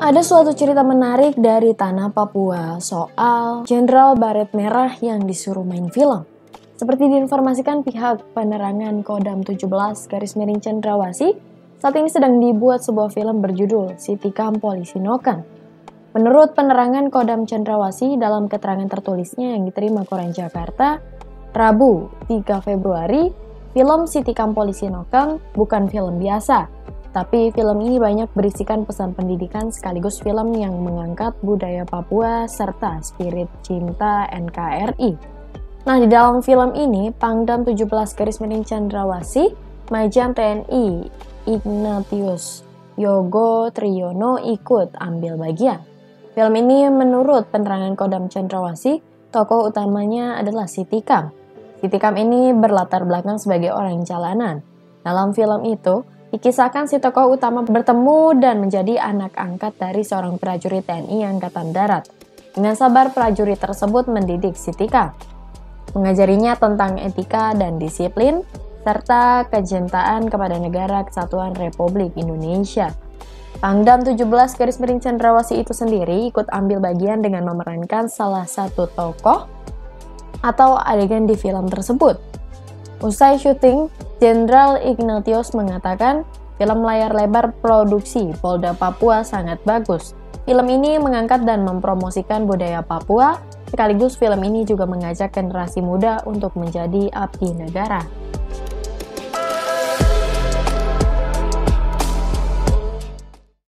Ada suatu cerita menarik dari tanah Papua soal Jenderal Baret Merah yang disuruh main film. Seperti diinformasikan pihak penerangan Kodam XVII/Cenderawasih, saat ini sedang dibuat sebuah film berjudul Si Tikam Polisi Noken. Menurut penerangan Kodam Cenderawasih dalam keterangan tertulisnya yang diterima Koran Jakarta, Rabu 3 Februari, film Si Tikam Polisi Noken bukan film biasa. Tapi film ini banyak berisikan pesan pendidikan sekaligus film yang mengangkat budaya Papua serta spirit cinta NKRI. Nah, di dalam film ini, Pangdam 17/Cenderawasih, Majen TNI Ignatius Yogo Triyono ikut ambil bagian. Film ini menurut penerangan Kodam Cenderawasih, tokoh utamanya adalah Si Tikam. Si Tikam ini berlatar belakang sebagai orang jalanan. Dalam film itu, dikisahkan si tokoh utama bertemu dan menjadi anak angkat dari seorang prajurit TNI Angkatan Darat. Dengan sabar, prajurit tersebut mendidik Si Tikam, mengajarinya tentang etika dan disiplin, serta kecintaan kepada negara kesatuan Republik Indonesia. Pangdam 17/Cenderawasih itu sendiri ikut ambil bagian dengan memerankan salah satu tokoh atau adegan di film tersebut. Usai syuting, Jenderal Ignatius mengatakan, film layar lebar produksi Polda Papua sangat bagus. Film ini mengangkat dan mempromosikan budaya Papua, sekaligus film ini juga mengajak generasi muda untuk menjadi abdi negara.